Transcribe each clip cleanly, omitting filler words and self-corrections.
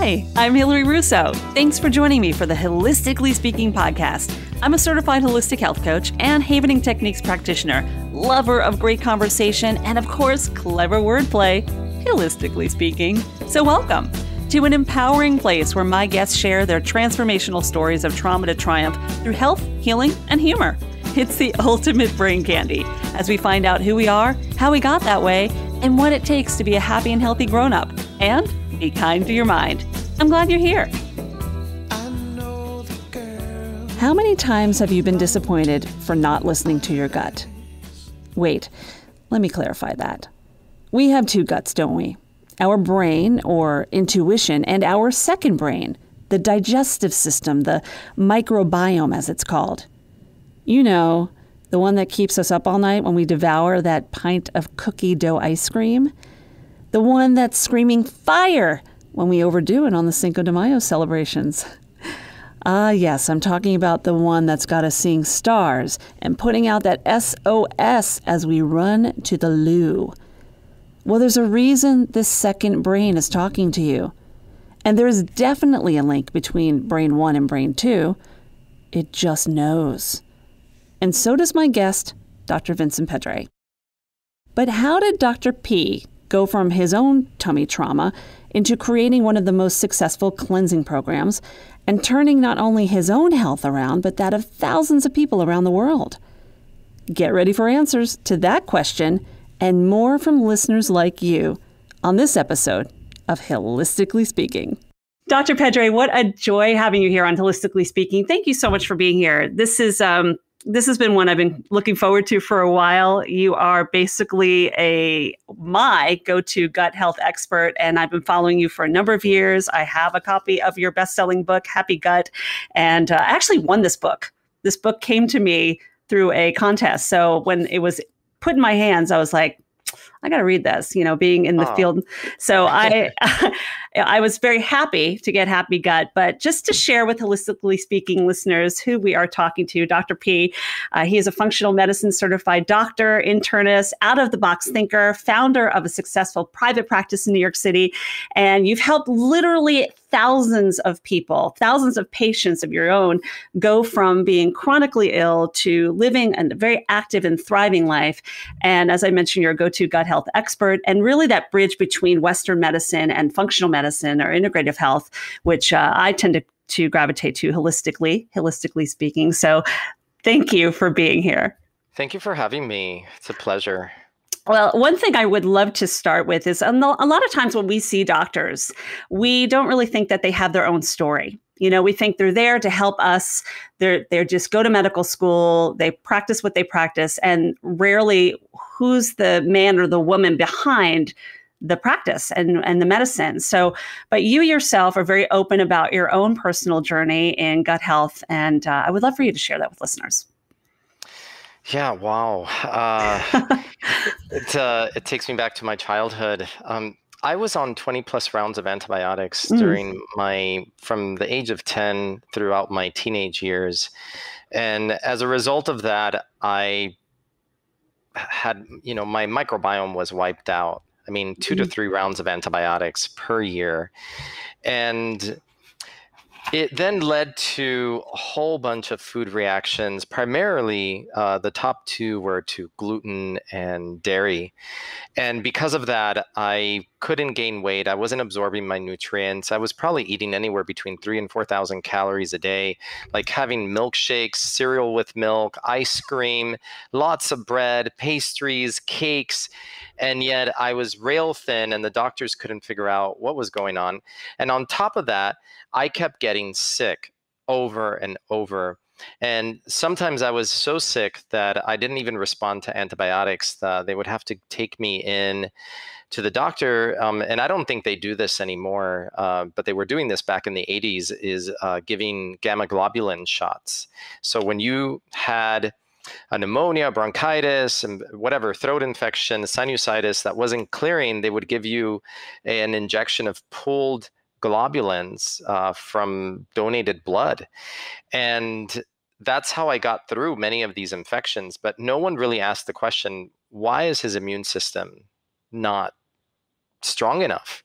Hi, I'm Hilary Russo. Thanks for joining me for the Holistically Speaking podcast. I'm a certified holistic health coach and Havening Techniques practitioner, lover of great conversation, and of course, clever wordplay, holistically speaking. So welcome to an empowering place where my guests share their transformational stories of trauma to triumph through health, healing, and humor. It's the ultimate brain candy as we find out who we are, how we got that way, and what it takes to be a happy and healthy grown-up. And be kind to your mind. I'm glad you're here. How many times have you been disappointed for not listening to your gut? Wait, let me clarify that. We have two guts, don't we? Our brain, or intuition, and our second brain, the digestive system, the microbiome as it's called. You know, the one that keeps us up all night when we devour that pint of cookie dough ice cream. The one that's screaming fire when we overdo it on the Cinco de Mayo celebrations. Yes, I'm talking about the one that's got us seeing stars and putting out that SOS as we run to the loo. Well, there's a reason this second brain is talking to you. And there is definitely a link between brain one and brain two. It just knows. And so does my guest, Dr. Vincent Pedre. But how did Dr. P go from his own tummy trauma into creating one of the most successful cleansing programs and turning not only his own health around, but that of thousands of people around the world? Get ready for answers to that question and more from listeners like you on this episode of Holistically Speaking. Dr. Pedre, what a joy having you here on Holistically Speaking. Thank you so much for being here. This has been one I've been looking forward to for a while. You are basically my go-to gut health expert, and I've been following you for a number of years. I have a copy of your best-selling book, Happy Gut, and I actually won this book. This book came to me through a contest. So when it was put in my hands, I was like, I got to read this, you know, being in the field. So I was very happy to get Happy Gut. But just to share with Holistically Speaking listeners who we are talking to, Dr. P, he is a functional medicine certified doctor, internist, out-of-the-box thinker, founder of a successful private practice in New York City. And you've helped literally thousands of people, thousands of patients of your own, go from being chronically ill to living a very active and thriving life. And as I mentioned, you're a go-to gut health expert, and really that bridge between Western medicine and functional medicine or integrative health, which I tend to gravitate to holistically speaking. So thank you for being here. Thank you for having me. It's a pleasure. Well, one thing I would love to start with is a lot of times when we see doctors, we don't really think that they have their own story. You know, we think they're there to help us. They're just go to medical school. They practice what they practice, and rarely who's the man or the woman behind the practice and the medicine. So, but you yourself are very open about your own personal journey in gut health, and I would love for you to share that with listeners. Yeah, wow. It takes me back to my childhood. I was on 20 plus rounds of antibiotics during from the age of 10 throughout my teenage years. And as a result of that, I had, you know, my microbiome was wiped out. I mean, 2 to 3 rounds of antibiotics per year. And it then led to a whole bunch of food reactions. Primarily, the top two were to gluten and dairy. And because of that, I couldn't gain weight. I wasn't absorbing my nutrients. I was probably eating anywhere between 3,000 and 4,000 calories a day, like having milkshakes, cereal with milk, ice cream, lots of bread, pastries, cakes. And yet I was rail thin, and the doctors couldn't figure out what was going on. And on top of that, I kept getting sick over and over. And sometimes I was so sick that I didn't even respond to antibiotics. They would have to take me in to the doctor. And I don't think they do this anymore, but they were doing this back in the 80s, is giving gamma globulin shots. So when you had a pneumonia, bronchitis, and whatever, throat infection, sinusitis that wasn't clearing, they would give you an injection of pooled globulins from donated blood. And that's how I got through many of these infections. But no one really asked the question, why is his immune system not strong enough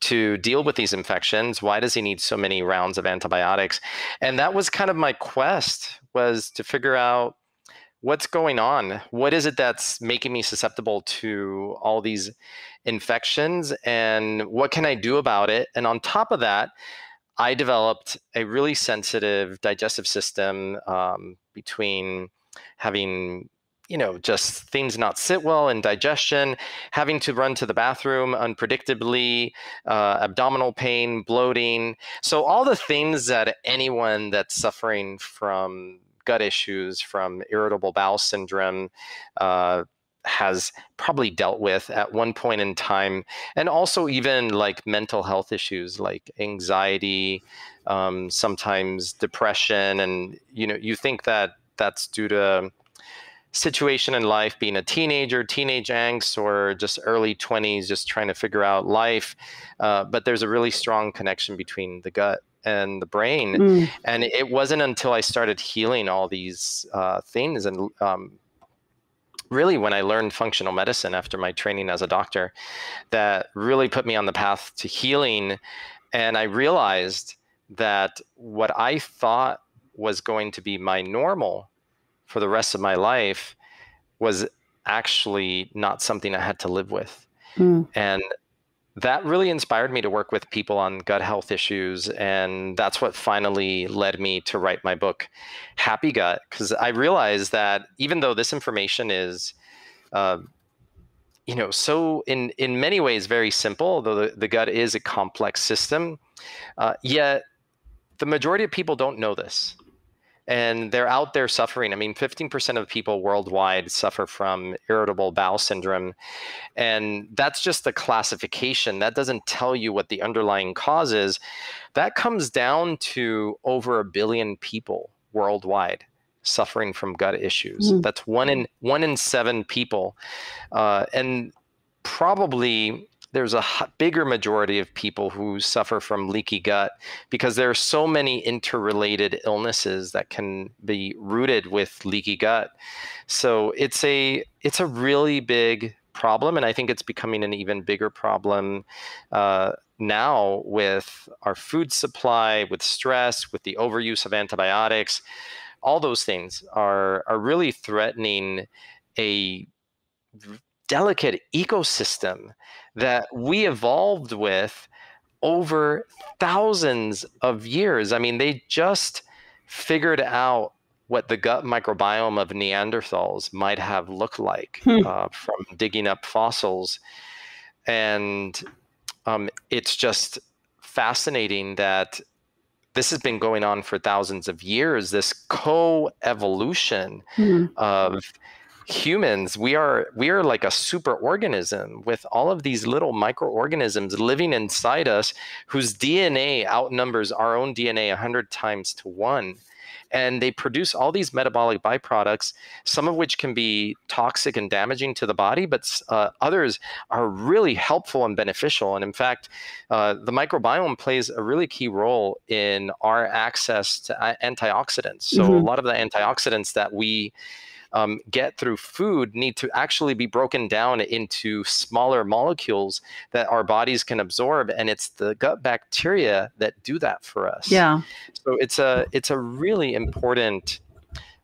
to deal with these infections? Why does he need so many rounds of antibiotics? And that was kind of my quest, was to figure out what's going on. What is it that's making me susceptible to all these infections, and what can I do about it? And on top of that, I developed a really sensitive digestive system between having, you know, just things not sit well in digestion, having to run to the bathroom unpredictably, abdominal pain, bloating. So all the things that anyone that's suffering from gut issues, from irritable bowel syndrome, has probably dealt with at one point in time. And also even like mental health issues like anxiety, sometimes depression. And, you know, you think that that's due to situation in life, being a teenager, teenage angst, or just early 20s, just trying to figure out life. But there's a really strong connection between the gut and the brain. Mm. And it wasn't until I started healing all these things, and really when I learned functional medicine after my training as a doctor, that really put me on the path to healing. And I realized that what I thought was going to be my normal for the rest of my life was actually not something I had to live with. Mm. And that really inspired me to work with people on gut health issues. And that's what finally led me to write my book, Happy Gut, because I realized that even though this information is, you know, so in many ways very simple, though the gut is a complex system, yet the majority of people don't know this. And they're out there suffering. I mean, 15% of people worldwide suffer from irritable bowel syndrome. And that's just the classification. That doesn't tell you what the underlying cause is. That comes down to over 1 billion people worldwide suffering from gut issues. Mm. That's one in seven people. And probably there's a bigger majority of people who suffer from leaky gut, because there are so many interrelated illnesses that can be rooted with leaky gut. So it's a really big problem, and I think it's becoming an even bigger problem now with our food supply, with stress, with the overuse of antibiotics. All those things are really threatening a delicate ecosystem that we evolved with over thousands of years. I mean, they just figured out what the gut microbiome of Neanderthals might have looked like from digging up fossils. And it's just fascinating that this has been going on for thousands of years, this co-evolution of humans. We are like a super organism with all of these little microorganisms living inside us, whose DNA outnumbers our own DNA 100 times to 1. And they produce all these metabolic byproducts, some of which can be toxic and damaging to the body, but others are really helpful and beneficial. And in fact, the microbiome plays a really key role in our access to antioxidants. So a lot of the antioxidants that we get through food need to actually be broken down into smaller molecules that our bodies can absorb, and it's the gut bacteria that do that for us. Yeah. So it's a really important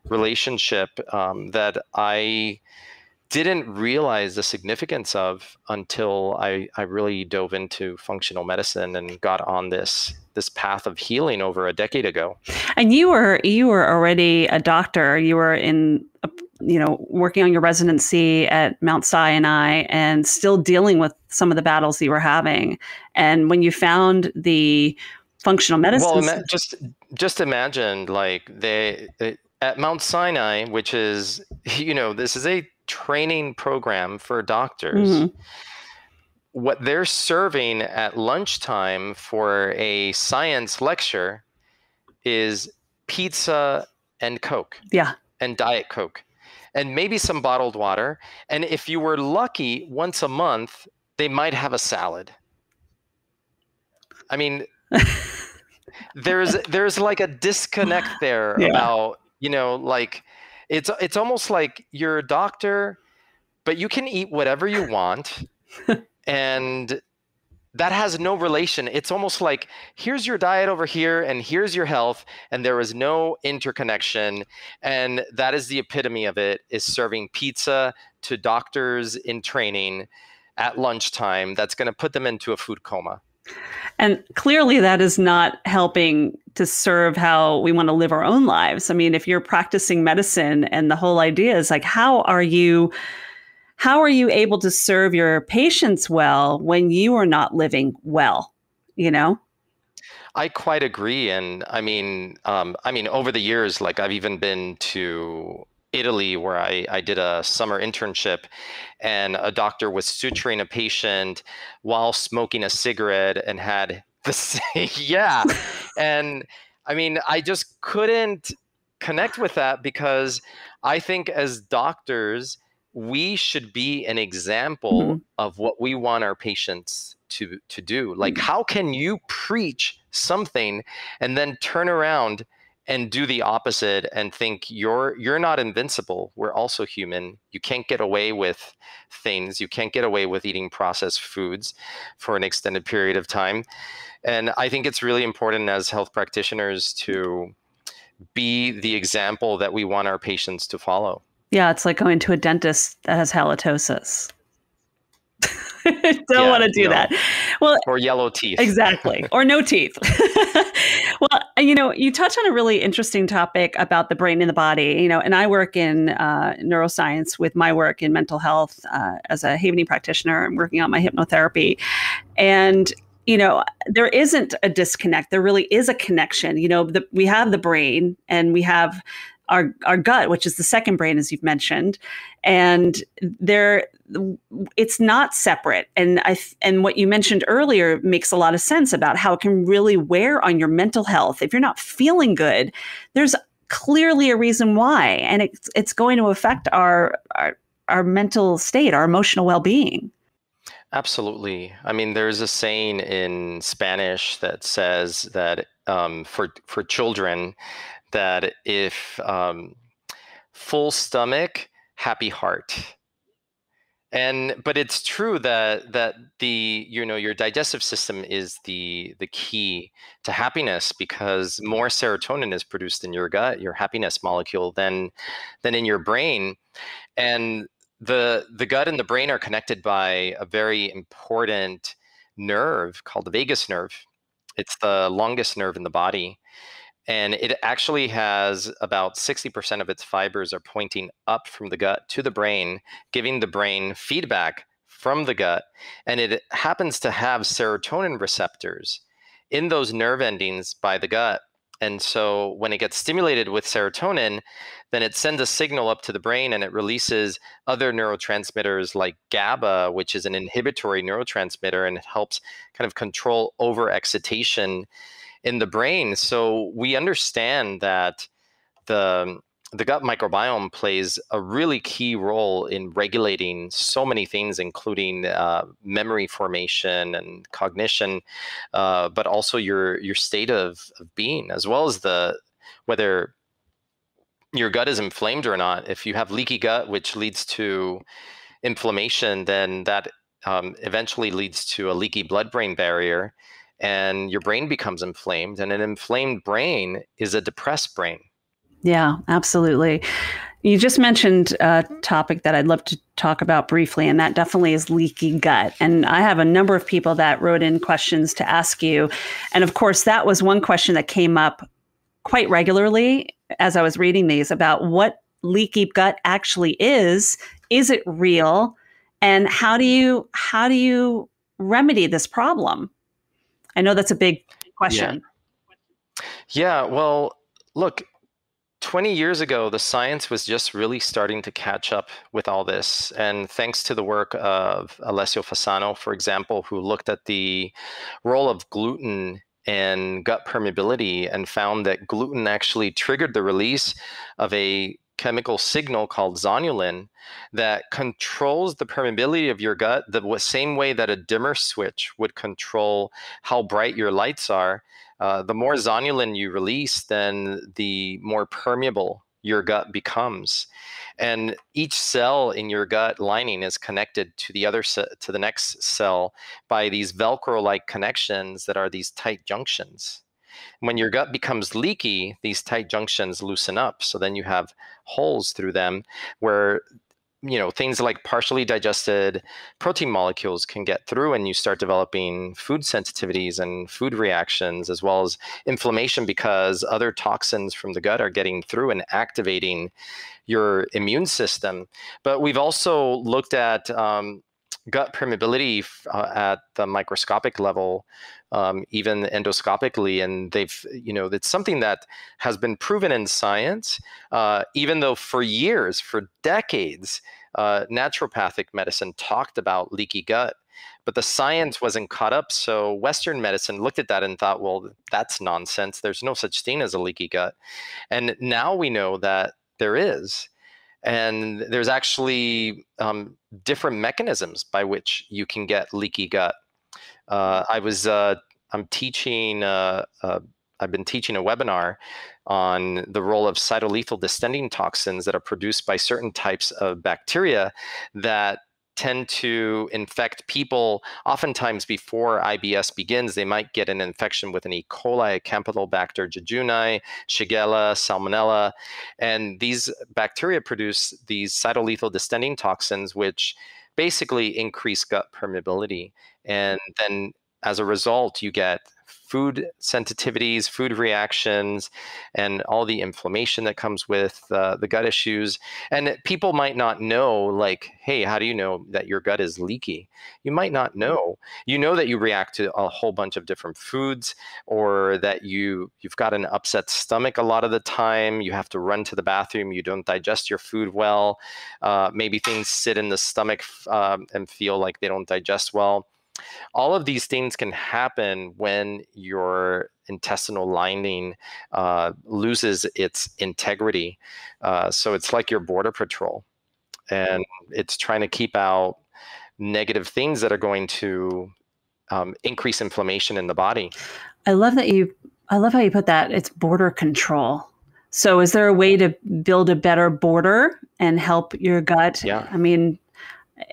relationship that I didn't realize the significance of until I really dove into functional medicine and got on this path of healing over a decade ago. And you were already a doctor. You were in, you know, working on your residency at Mount Sinai and still dealing with some of the battles that you were having. And when you found the functional medicine, well, just imagine, like, they at Mount Sinai, which is, you know, this is a training program for doctors. Mm-hmm. What they're serving at lunchtime for a science lecture is pizza and Coke. Yeah. And Diet Coke, and maybe some bottled water. And if you were lucky, once a month, they might have a salad. I mean, there's like a disconnect there. Yeah. About, you know, like it's almost like you're a doctor, but you can eat whatever you want. And that has no relation. It's almost like, here's your diet over here and here's your health, and there is no interconnection. And that is the epitome of it, is serving pizza to doctors in training at lunchtime that's going to put them into a food coma. And clearly that is not helping to serve how we want to live our own lives. I mean, if you're practicing medicine and the whole idea is like, how are you able to serve your patients well when you are not living well, you know? I quite agree. And I mean, over the years, like I've even been to Italy, where I did a summer internship, and a doctor was suturing a patient while smoking a cigarette and had the same, yeah. And I mean, I just couldn't connect with that, because I think as doctors, we should be an example mm-hmm. of what we want our patients to do. Like, how can you preach something and then turn around and do the opposite and think you're not invincible? We're also human. You can't get away with things. You can't get away with eating processed foods for an extended period of time. And I think it's really important as health practitioners to be the example that we want our patients to follow. Yeah, it's like going to a dentist that has halitosis. Don't want to do that. Well, or yellow teeth. Exactly. Or no teeth. Well, you know, you touch on a really interesting topic about the brain and the body, you know, and I work in neuroscience with my work in mental health as a Havening practitioner. I'm working on my hypnotherapy. And you know, there isn't a disconnect. There really is a connection. You know, we have the brain and we have our gut, which is the second brain, as you've mentioned, and it's not separate. And what you mentioned earlier makes a lot of sense about how it can really wear on your mental health. If you're not feeling good, there's clearly a reason why, and it's going to affect our mental state, our emotional well-being. Absolutely. I mean, there's a saying in Spanish that says that for children, that if full stomach, happy heart. But it's true that the, you know, your digestive system is the key to happiness, because more serotonin is produced in your gut, your happiness molecule, than in your brain. And the gut and the brain are connected by a very important nerve called the vagus nerve. It's the longest nerve in the body. And it actually has about 60% of its fibers are pointing up from the gut to the brain, giving the brain feedback from the gut. And it happens to have serotonin receptors in those nerve endings by the gut. And so when it gets stimulated with serotonin, then it sends a signal up to the brain and it releases other neurotransmitters like GABA, which is an inhibitory neurotransmitter, and it helps kind of control overexcitation in the brain. So we understand that the gut microbiome plays a really key role in regulating so many things, including memory formation and cognition, but also your state of being, as well as whether your gut is inflamed or not. If you have leaky gut, which leads to inflammation, then that eventually leads to a leaky blood-brain barrier, and your brain becomes inflamed, and an inflamed brain is a depressed brain. Yeah, absolutely. You just mentioned a topic that I'd love to talk about briefly, and that definitely is leaky gut. And I have a number of people that wrote in questions to ask you. And of course, that was one question that came up quite regularly as I was reading these about what leaky gut actually is. Is it real? And how do you remedy this problem? I know that's a big question. Yeah, well, look, 20 years ago, the science was just really starting to catch up with all this. And thanks to the work of Alessio Fasano, for example, who looked at the role of gluten in gut permeability and found that gluten actually triggered the release of a chemical signal called zonulin that controls the permeability of your gut the same way that a dimmer switch would control how bright your lights are. The more zonulin you release, then the more permeable your gut becomes. And each cell in your gut lining is connected to the other to the next cell by these Velcro-like connections that are these tight junctions. When your gut becomes leaky, these tight junctions loosen up. So then you have holes through them where, you know, things like partially digested protein molecules can get through, and you start developing food sensitivities and food reactions, as well as inflammation, because other toxins from the gut are getting through and activating your immune system. But we've also looked at gut permeability at the microscopic level, even endoscopically, and they've, you know, it's something that has been proven in science, even though for years, for decades, naturopathic medicine talked about leaky gut, but the science wasn't caught up. So Western medicine looked at that and thought, well, that's nonsense. There's no such thing as a leaky gut. And now we know that there is. And there's actually different mechanisms by which you can get leaky gut. I've been teaching a webinar on the role of cytolethal distending toxins that are produced by certain types of bacteria that tend to infect people. Oftentimes before IBS begins, they might get an infection with an E. coli, a Campylobacter jejuni, Shigella, Salmonella. And these bacteria produce these cytolethal distending toxins, which basically increase gut permeability. And then as a result, you get food sensitivities, food reactions, and all the inflammation that comes with the gut issues. And people might not know, like, hey, how do you know that your gut is leaky? You might not know. You know that you react to a whole bunch of different foods, or that you've got an upset stomach a lot of the time. You have to run to the bathroom. You don't digest your food well. Maybe things sit in the stomach and feel like they don't digest well. All of these things can happen when your intestinal lining loses its integrity. So it's like your border patrol, and it's trying to keep out negative things that are going to increase inflammation in the body. I love how you put that. It's border control. So is there a way to build a better border and help your gut? Yeah. I mean,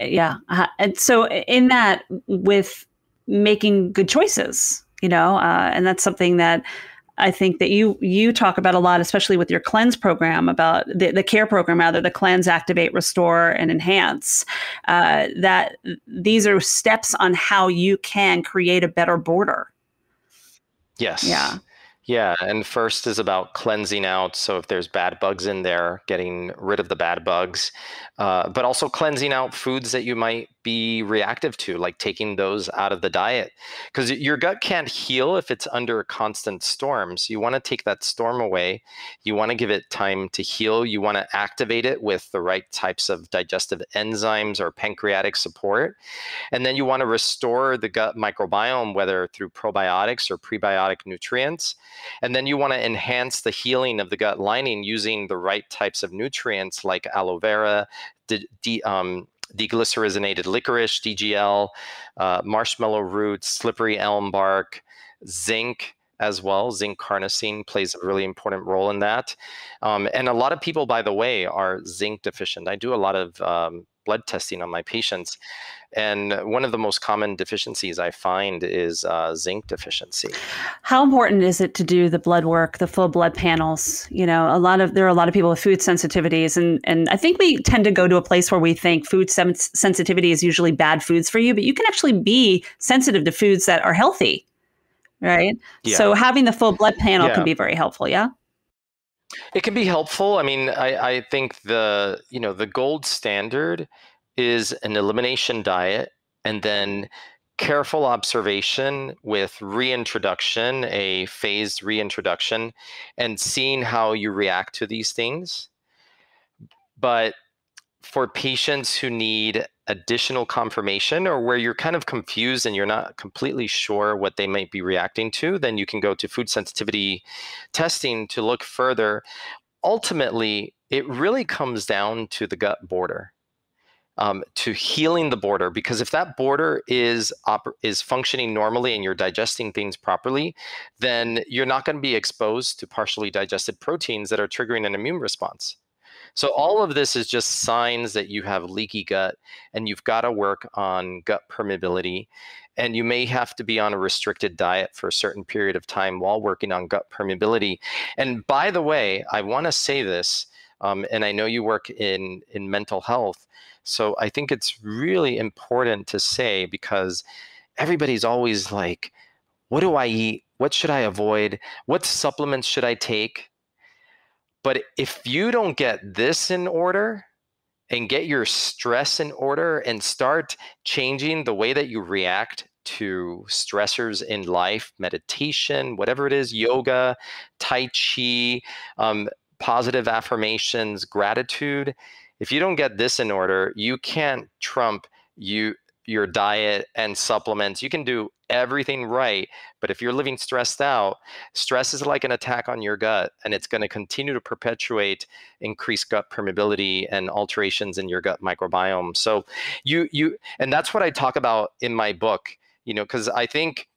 yeah. And so in that, with making good choices, you know, and that's something that I think that you talk about a lot, especially with your cleanse program, about the care program, rather, the cleanse, activate, restore, and enhance, that these are steps on how you can create a better border. Yes. Yeah. Yeah. And first is about cleansing out. So if there's bad bugs in there, getting rid of the bad bugs, but also cleansing out foods that you might be reactive to, like taking those out of the diet, because your gut can't heal if it's under a constant storm. So you want to take that storm away. You want to give it time to heal. You want to activate it with the right types of digestive enzymes or pancreatic support. And then you want to restore the gut microbiome, whether through probiotics or prebiotic nutrients. And then you want to enhance the healing of the gut lining using the right types of nutrients like aloe vera, deglycerinated licorice, DGL, marshmallow roots, slippery elm bark, zinc as well. Zinc carnosine plays a really important role in that. And a lot of people, by the way, are zinc deficient. I do a lot of blood testing on my patients. And one of the most common deficiencies I find is zinc deficiency. How important is it to do the blood work, the full blood panels? You know, there are a lot of people with food sensitivities, and I think we tend to go to a place where we think food sensitivity is usually bad foods for you, but you can actually be sensitive to foods that are healthy, right? Yeah. So having the full blood panel can be very helpful, yeah? It can be helpful. I mean, I think the gold standard is an elimination diet, and then careful observation with reintroduction, a phased reintroduction, and seeing how you react to these things. But for patients who need additional confirmation, or where you're kind of confused and you're not completely sure what they might be reacting to, then you can go to food sensitivity testing to look further. Ultimately, it really comes down to the gut border. to healing the border, because if that border is functioning normally and you're digesting things properly, then you're not going to be exposed to partially digested proteins that are triggering an immune response. So all of this is just signs that you have leaky gut and you've got to work on gut permeability. And you may have to be on a restricted diet for a certain period of time while working on gut permeability. And by the way, I want to say this, and I know you work in mental health, so I think it's really important to say, because everybody's always like, what do I eat? What should I avoid? What supplements should I take? But if you don't get this in order and get your stress in order and start changing the way that you react to stressors in life, meditation, whatever it is, yoga, tai chi, positive affirmations, gratitude, if you don't get this in order, you can't trump your diet and supplements. You can do everything right, but if you're living stressed out, stress is like an attack on your gut, and it's going to continue to perpetuate increased gut permeability and alterations in your gut microbiome. So and that's what I talk about in my book, you know, because I think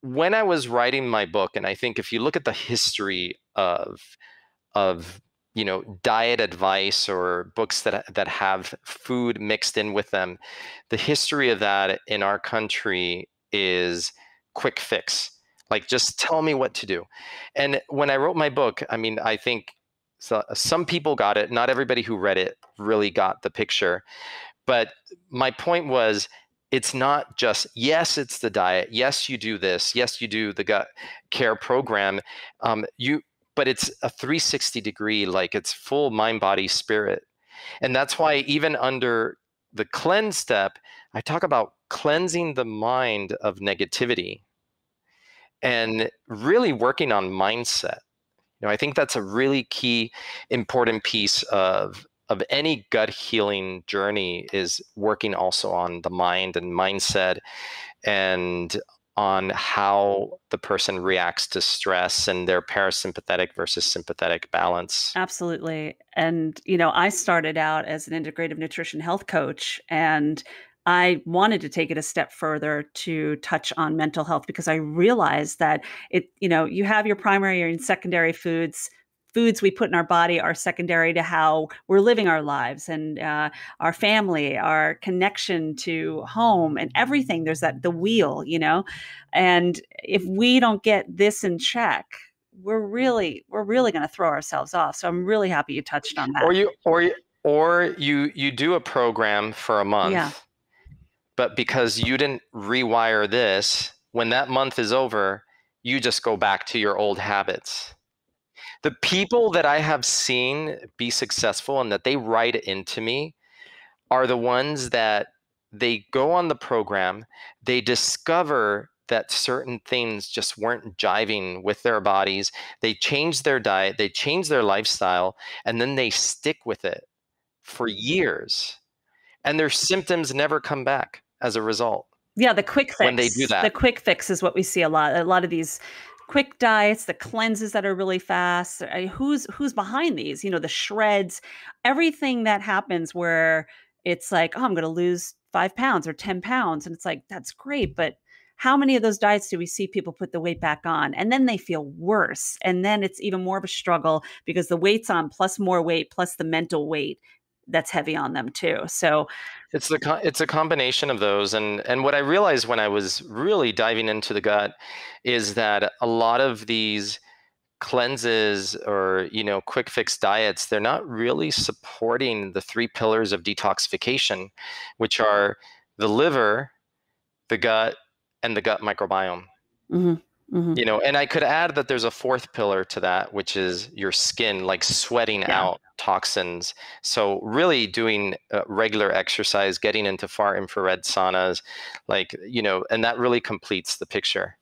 when I was writing my book, and I think if you look at the history of you know, diet advice or books that have food mixed in with them, the history of that in our country is quick fix. Like, just tell me what to do. And when I wrote my book, I mean, I think some people got it. Not everybody who read it really got the picture. But my point was, it's not just, yes, it's the diet. Yes, you do this. Yes, you do the gut care program. But it's a 360 degree, like it's full mind, body, spirit. And that's why even under the cleanse step, I talk about cleansing the mind of negativity and really working on mindset. You know, I think that's a really key, important piece of any gut healing journey, is working also on the mind and mindset, and on how the person reacts to stress and their parasympathetic versus sympathetic balance. Absolutely. And, you know, I started out as an integrative nutrition health coach, and I wanted to take it a step further to touch on mental health, because I realized that it, you know, you have your primary and secondary foods. Foods we put in our body are secondary to how we're living our lives and our family, our connection to home and everything. There's the wheel, you know, and if we don't get this in check, we're really going to throw ourselves off. So I'm really happy you touched on that. Or you do a program for a month, yeah, but because you didn't rewire this, when that month is over, you just go back to your old habits. The people that I have seen be successful and that they write into me are the ones that they go on the program, they discover that certain things just weren't jiving with their bodies, they change their diet, they change their lifestyle, and then they stick with it for years. And their symptoms never come back as a result. Yeah, the quick fix. When they do that. The quick fix is what we see a lot. A lot of these quick diets, the cleanses that are really fast. Who's behind these? You know, the shreds, everything that happens where it's like, oh, I'm going to lose 5 pounds or 10 pounds. And it's like, that's great. But how many of those diets do we see people put the weight back on? And then they feel worse. And then it's even more of a struggle because the weight's on, plus more weight, plus the mental weight that's heavy on them too. So it's a combination of those. And what I realized when I was really diving into the gut is that a lot of these cleanses or, you know, quick fix diets, they're not really supporting the three pillars of detoxification, which are the liver, the gut, and the gut microbiome. Mm-hmm. Mm-hmm. You know, and I could add that there's a fourth pillar to that, which is your skin, like sweating out toxins. So really doing regular exercise, getting into far infrared saunas, like, you know, and that really completes the picture.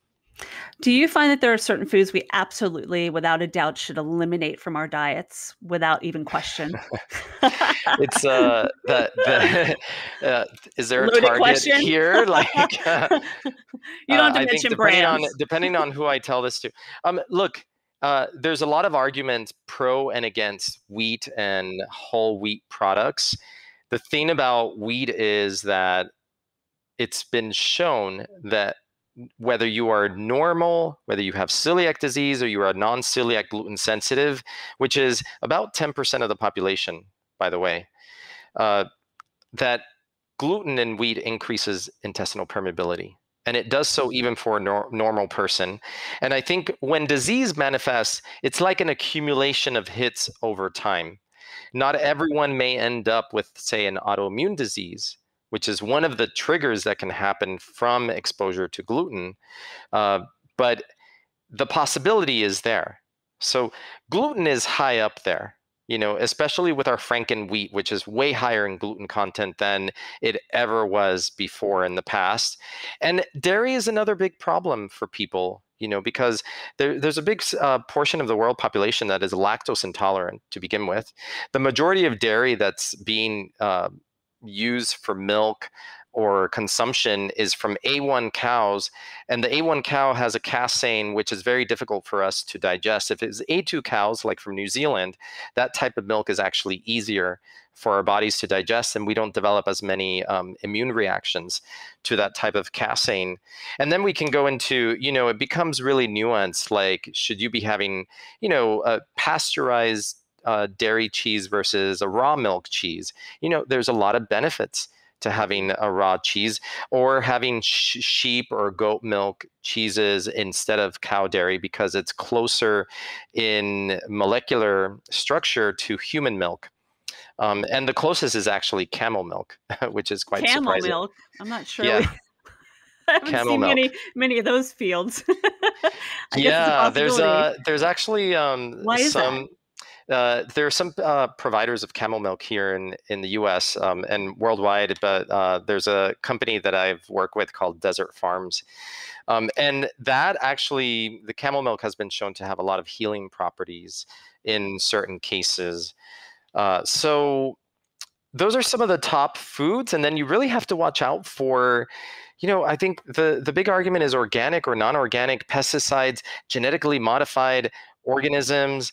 Do you find that there are certain foods we absolutely, without a doubt, should eliminate from our diets without even question? It's is there a target question here? Like, you don't have to mention brands. Depending on who I tell this to. Look, there's a lot of arguments pro and against wheat and whole wheat products. The thing about wheat is that it's been shown that whether you are normal, whether you have celiac disease, or you are non-celiac gluten sensitive, which is about 10% of the population, by the way, that gluten in wheat increases intestinal permeability. And it does so even for a normal person. And I think when disease manifests, it's like an accumulation of hits over time. Not everyone may end up with, say, an autoimmune disease, which is one of the triggers that can happen from exposure to gluten. But the possibility is there. So gluten is high up there, you know, especially with our Franken wheat, which is way higher in gluten content than it ever was before in the past. And dairy is another big problem for people, you know, because there's a big portion of the world population that is lactose intolerant to begin with. The majority of dairy that's being used for milk or consumption is from A1 cows, and the A1 cow has a casein, which is very difficult for us to digest. If it's A2 cows, like from New Zealand, that type of milk is actually easier for our bodies to digest, and we don't develop as many immune reactions to that type of casein. And then we can go into, you know, it becomes really nuanced, like should you be having, you know, a pasteurized dairy cheese versus a raw milk cheese. You know, there's a lot of benefits to having a raw cheese, or having sheep or goat milk cheeses instead of cow dairy, because it's closer in molecular structure to human milk. And the closest is actually camel milk, which is quite surprising. Camel milk? I'm not sure. Yeah. I haven't seen many of those fields. Yeah, there's actually why is that? There are some providers of camel milk here in the U.S. And worldwide, but there's a company that I've worked with called Desert Farms. And that actually, the camel milk has been shown to have a lot of healing properties in certain cases. So those are some of the top foods. And then you really have to watch out for, you know, I think the big argument is organic or non-organic, pesticides, genetically modified organisms.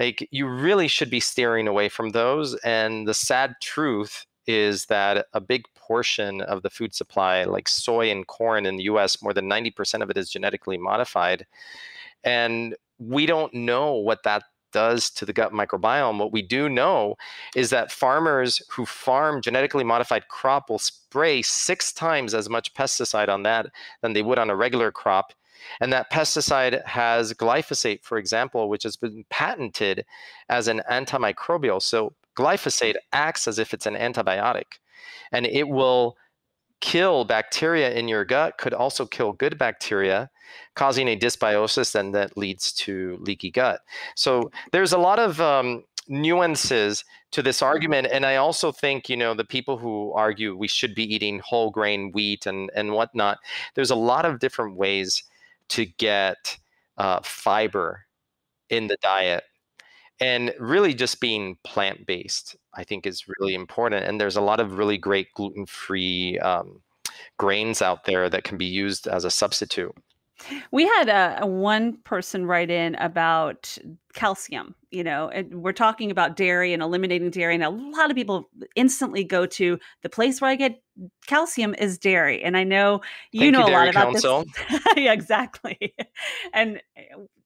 Like, you really should be steering away from those. And the sad truth is that a big portion of the food supply, like soy and corn in the US, more than 90% of it is genetically modified. And we don't know what that does to the gut microbiome. What we do know is that farmers who farm genetically modified crop will spray 6 times as much pesticide on that than they would on a regular crop. And that pesticide has glyphosate, for example, which has been patented as an antimicrobial. So glyphosate acts as if it's an antibiotic, and it will kill bacteria in your gut, could also kill good bacteria, causing a dysbiosis, and that leads to leaky gut. So there's a lot of nuances to this argument. And I also think, you know, the people who argue we should be eating whole grain wheat and whatnot, there's a lot of different ways to get fiber in the diet. And really just being plant-based, I think, is really important. And there's a lot of really great gluten-free grains out there that can be used as a substitute. We had one person write in about calcium, you know, and we're talking about dairy and eliminating dairy. And a lot of people instantly go to the place where I get calcium is dairy. And I know, you know, a lot about this. Yeah, exactly. And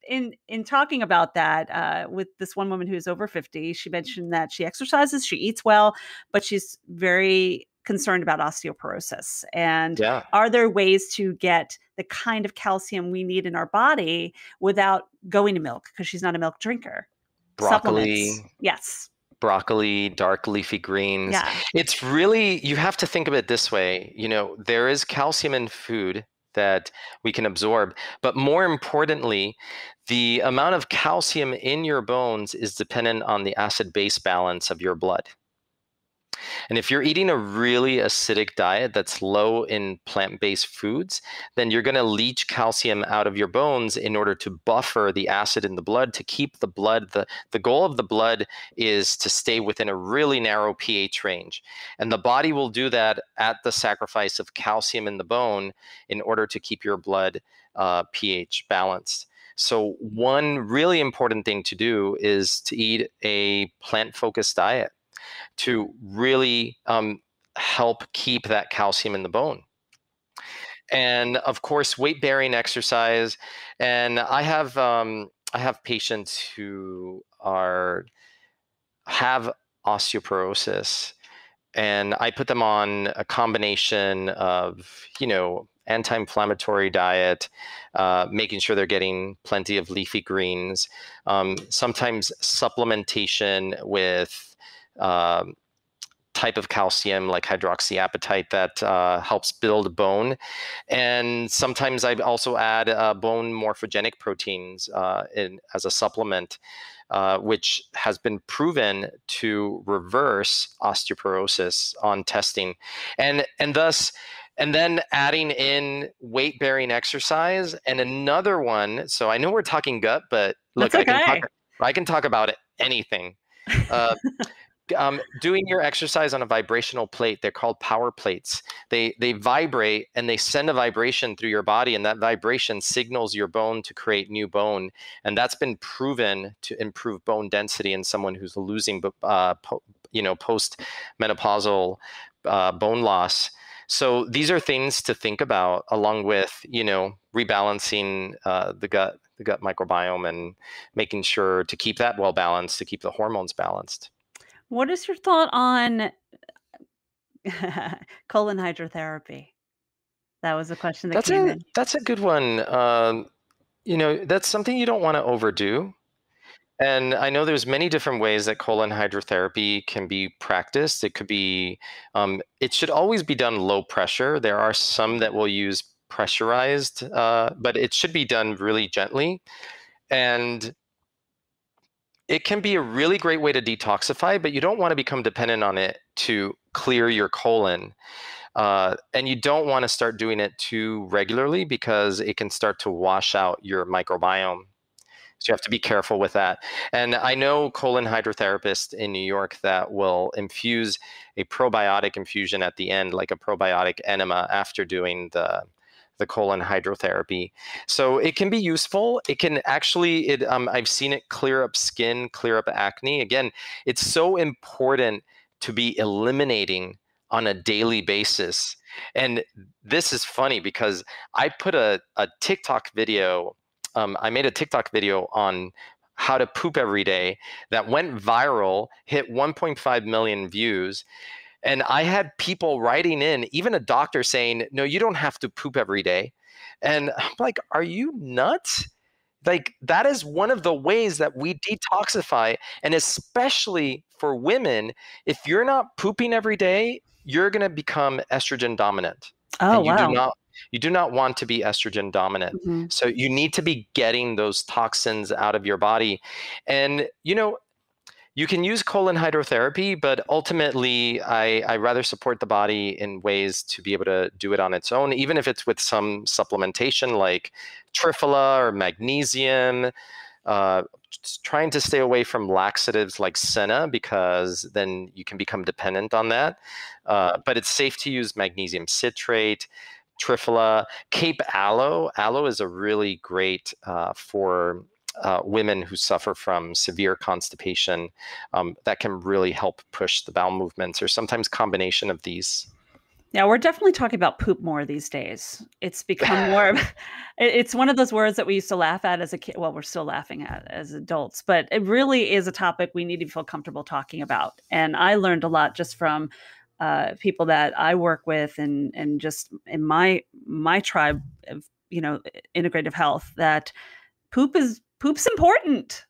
in talking about that with this one woman who's over 50, she mentioned that she exercises, she eats well, but she's very concerned about osteoporosis. And yeah, are there ways to get the kind of calcium we need in our body without going to milk? Because she's not a milk drinker. Broccoli. Yes. Broccoli, dark leafy greens. Yeah. It's really, you have to think of it this way. You know, there is calcium in food that we can absorb, but more importantly, the amount of calcium in your bones is dependent on the acid-base balance of your blood. And if you're eating a really acidic diet that's low in plant-based foods, then you're going to leach calcium out of your bones in order to buffer the acid in the blood, to keep the blood. The goal of the blood is to stay within a really narrow pH range. And the body will do that at the sacrifice of calcium in the bone in order to keep your blood pH balanced. So one really important thing to do is to eat a plant-focused diet. to really help keep that calcium in the bone. And of course, weight-bearing exercise. And I have patients who have osteoporosis, and I put them on a combination of, you know, anti-inflammatory diet, making sure they're getting plenty of leafy greens, sometimes supplementation with type of calcium like hydroxyapatite that helps build bone. And sometimes I also add bone morphogenic proteins as a supplement, which has been proven to reverse osteoporosis on testing. And then adding in weight-bearing exercise and another one. So I know we're talking gut, but look, okay. I can talk about anything. Doing your exercise on a vibrational plate. They're called power plates. They vibrate and they send a vibration through your body, and that vibration signals your bone to create new bone. And that's been proven to improve bone density in someone who's losing, post-menopausal bone loss. So these are things to think about, along with, you know, rebalancing the gut microbiome and making sure to keep that well balanced, to keep the hormones balanced. What is your thought on colon hydrotherapy? That was a question that came in. That's a good one. You know, that's something you don't want to overdo. And I know there's many different ways that colon hydrotherapy can be practiced. It could be, it should always be done low pressure. There are some that will use pressurized, but it should be done really gently. And it can be a really great way to detoxify, but you don't want to become dependent on it to clear your colon. And you don't want to start doing it too regularly, because it can start to wash out your microbiome. So you have to be careful with that. And I know colon hydrotherapists in New York that will infuse a probiotic infusion at the end, like a probiotic enema, after doing the colon hydrotherapy. So it can be useful. It can actually, I've seen it clear up skin, clear up acne. Again, it's so important to be eliminating on a daily basis. And this is funny, because I put a TikTok video. I made a TikTok video on how to poop every day that went viral, hit 1.5 million views. And I had people writing in, even a doctor saying, no, you don't have to poop every day. And I'm like, are you nuts? Like, that is one of the ways that we detoxify. And especially for women, if you're not pooping every day, you're going to become estrogen dominant. Oh, and you do not want to be estrogen dominant. Mm-hmm. So you need to be getting those toxins out of your body. And, you know, you can use colon hydrotherapy, but ultimately I rather support the body in ways to be able to do it on its own, even if it's with some supplementation like triphala or magnesium. Trying to stay away from laxatives like senna, because then you can become dependent on that. But it's safe to use magnesium citrate, triphala, cape aloe. Aloe is a really great for women who suffer from severe constipation, that can really help push the bowel movements, or sometimes combination of these. Yeah, we're definitely talking about poop more these days. It's become more, it's one of those words that we used to laugh at as a kid. Well, we're still laughing at as adults, but it really is a topic we need to feel comfortable talking about. And I learned a lot just from people that I work with, and just in my tribe of, you know, integrative health, that poop's important.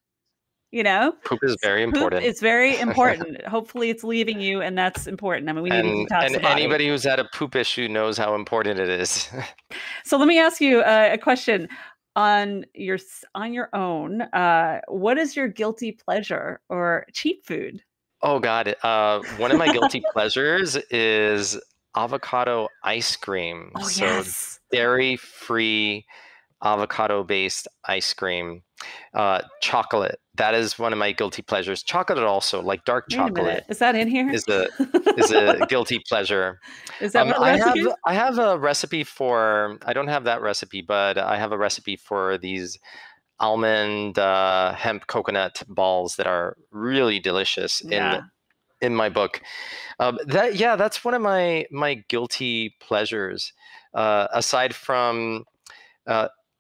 You know, poop is very important. It's very important. Hopefully it's leaving you, and that's important. I mean, we need to detoxify. And anybody who's had a poop issue knows how important it is. So let me ask you a question on your own. What is your guilty pleasure or cheap food? Oh God. One of my guilty pleasures is avocado ice cream. Oh, so yes. Dairy-free avocado-based ice cream. Chocolate. That is one of my guilty pleasures. Chocolate also, like dark chocolate. Is that in here? Is a guilty pleasure. Is that what I have a recipe for, I don't have that recipe, but I have a recipe for these almond hemp coconut balls that are really delicious in in my book. That's one of my guilty pleasures. Aside from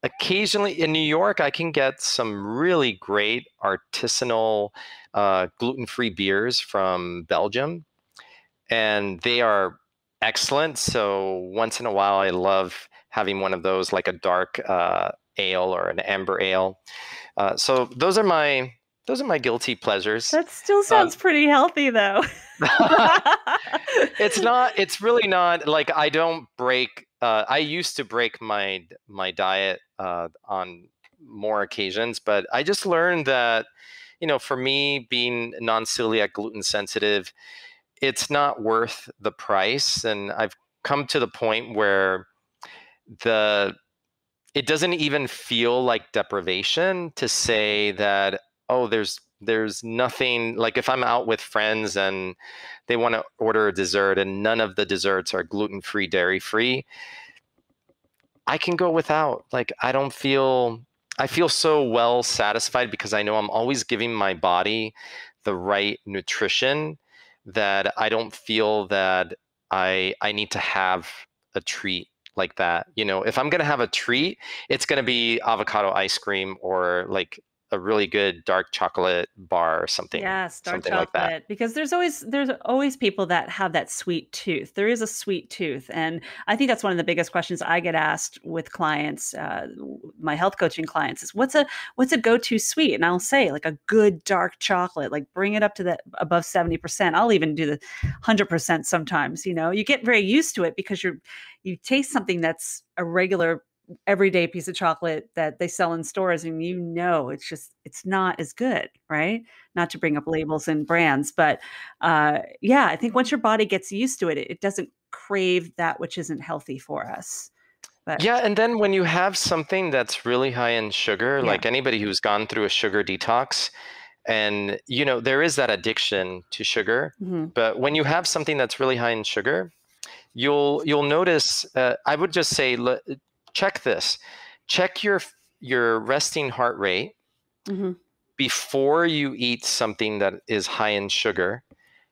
occasionally in New York, I can get some really great artisanal gluten-free beers from Belgium, and they are excellent. So once in a while, I love having one of those, like a dark ale or an amber ale. So those are my guilty pleasures. That still sounds pretty healthy, though. It's not. It's really not. Like, I don't break. I used to break my diet on more occasions, but I just learned that, for me, being non-celiac, gluten sensitive, it's not worth the price. And I've come to the point where it doesn't even feel like deprivation to say that, oh, there's nothing. Like, if I'm out with friends and they want to order a dessert and none of the desserts are gluten-free, dairy-free, I can go without. Like, I feel so well satisfied because I know I'm always giving my body the right nutrition, that I don't feel that I need to have a treat like that. If I'm going to have a treat, it's going to be avocado ice cream or like a really good dark chocolate bar or something. Yes, dark chocolate. Like that. Because there's always people that have that sweet tooth. There is a sweet tooth. And I think that's one of the biggest questions I get asked with clients, my health coaching clients, is what's a go-to sweet? And I'll say, like, a good dark chocolate, like, bring it up to above 70%. I'll even do the 100% sometimes. You get very used to it because you taste something that's a regular everyday piece of chocolate that they sell in stores, and it's not as good, right? Not to bring up labels and brands, but I think once your body gets used to it, it doesn't crave that which isn't healthy for us. But yeah, and then when you have something that's really high in sugar, like anybody who's gone through a sugar detox, and there is that addiction to sugar, but when you have something that's really high in sugar, you'll notice. I would just say, check this. Check your resting heart rate before you eat something that is high in sugar.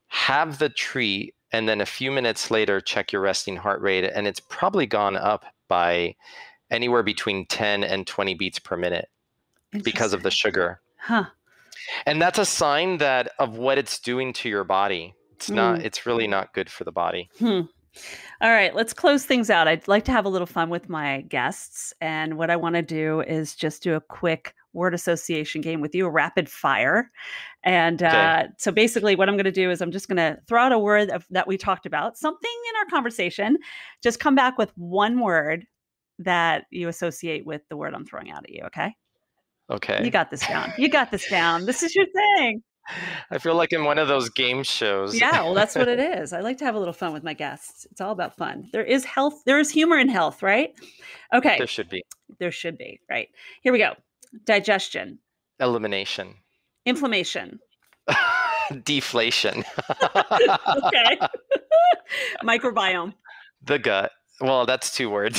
Have the treat, and then a few minutes later, check your resting heart rate, and it's probably gone up by anywhere between 10 and 20 beats per minute because of the sugar. Huh. And that's a sign of what it's doing to your body. It's not. It's really not good for the body. Hmm. All right, let's close things out. I'd like to have a little fun with my guests. And what I want to do is just do a quick word association game with you, a rapid fire. And so basically what I'm going to do is I'm just going to throw out a word that we talked about, something in our conversation. Just come back with one word that you associate with the word I'm throwing out at you, okay? Okay. You got this down. You got this down. This is your thing. I feel like in one of those game shows. Yeah, well, that's what it is. I like to have a little fun with my guests. It's all about fun. There is health. There is humor in health, right? Okay. There should be. There should be, right. Here we go. Digestion. Elimination. Inflammation. Deflation. Okay. Microbiome. The gut. Well, that's two words.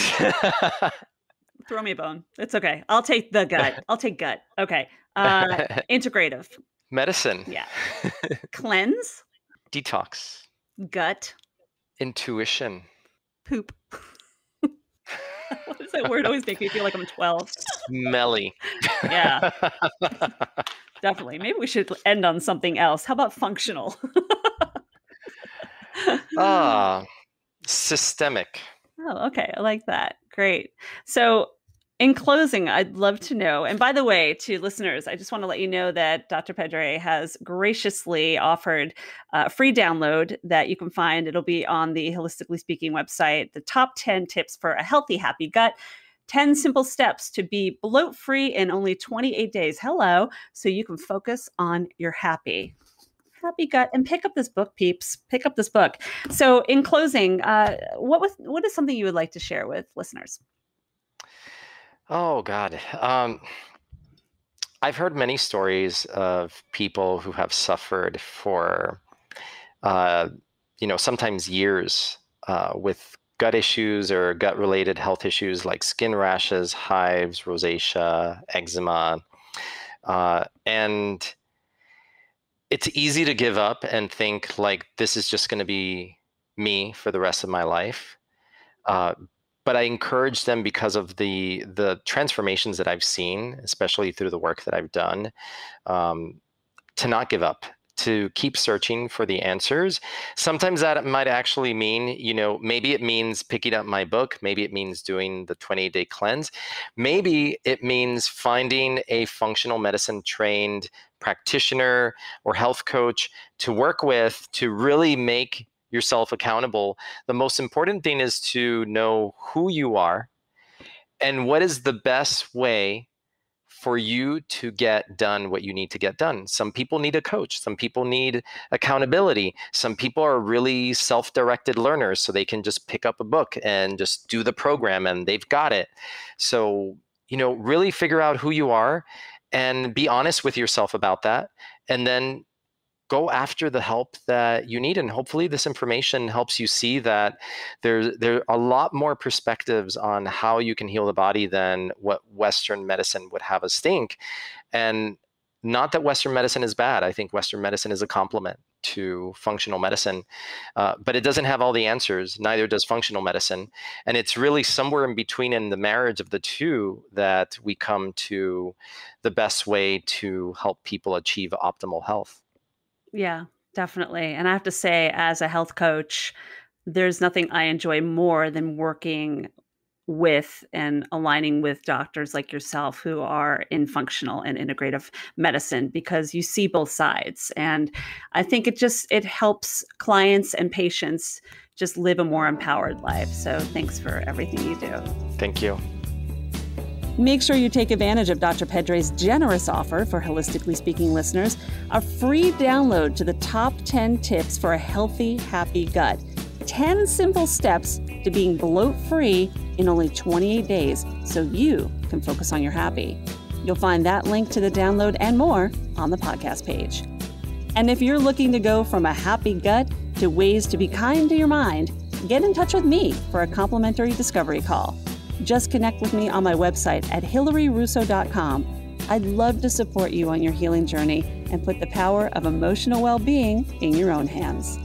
Throw me a bone. It's okay. I'll take the gut. I'll take gut. Okay. Integrative. Medicine. Yeah. Cleanse. Detox. Gut. Intuition. Poop. What does that word always make me feel like I'm 12? Smelly. Yeah. Definitely. Maybe we should end on something else. How about functional? Systemic. Oh, okay. I like that. Great. So, in closing, I'd love to know, and by the way, to listeners, I just want to let you know that Dr. Pedre has graciously offered a free download that you can find. It'll be on the Holistically Speaking website, the top 10 tips for a healthy, happy gut, 10 simple steps to be bloat-free in only 28 days. Hello. So you can focus on your happy gut, and pick up this book, peeps. Pick up this book. So in closing, what is something you would like to share with listeners? Oh, God. I've heard many stories of people who have suffered for, sometimes years with gut issues or gut-related health issues like skin rashes, hives, rosacea, eczema. And it's easy to give up and think like, this is just going to be me for the rest of my life. But I encourage them because of the transformations that I've seen, especially through the work that I've done, to not give up, to keep searching for the answers. Sometimes that might actually mean, you know, maybe it means picking up my book. Maybe it means doing the 28-day cleanse. Maybe it means finding a functional medicine trained practitioner or health coach to work with to really make yourself accountable. The most important thing is to know who you are and what is the best way for you to get done what you need to get done. Some people need a coach. Some people need accountability. Some people are really self-directed learners, so they can just pick up a book and just do the program and they've got it. So, you know, really figure out who you are and be honest with yourself about that. And then go after the help that you need. And hopefully this information helps you see that there are a lot more perspectives on how you can heal the body than what Western medicine would have us think. And not that Western medicine is bad. I think Western medicine is a complement to functional medicine, but it doesn't have all the answers. Neither does functional medicine. And it's really somewhere in between, in the marriage of the two, that we come to the best way to help people achieve optimal health. Yeah, definitely. And I have to say, as a health coach, there's nothing I enjoy more than working with and aligning with doctors like yourself who are in functional and integrative medicine, because you see both sides. And I think it helps clients and patients just live a more empowered life. So thanks for everything you do. Thank you. Make sure you take advantage of Dr. Pedre's generous offer for Holistically Speaking listeners, a free download to the top 10 tips for a healthy, happy gut. 10 simple steps to being bloat-free in only 28 days so you can focus on your happy. You'll find that link to the download and more on the podcast page. And if you're looking to go from a happy gut to ways to be kind to your mind, get in touch with me for a complimentary discovery call. Just connect with me on my website at HilaryRusso.com. I'd love to support you on your healing journey and put the power of emotional well-being in your own hands.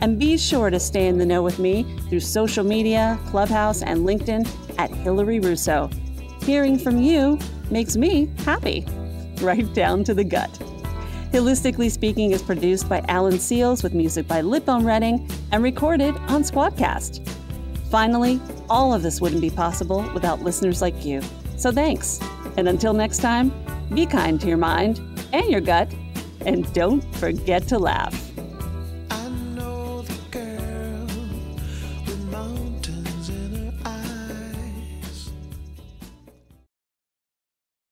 And be sure to stay in the know with me through social media, Clubhouse, and LinkedIn at Hilary Russo. Hearing from you makes me happy, right down to the gut. Holistically Speaking is produced by Alan Seals with music by Lipbone Redding and recorded on Squadcast. Finally, all of this wouldn't be possible without listeners like you. So thanks. And until next time, be kind to your mind and your gut, and don't forget to laugh.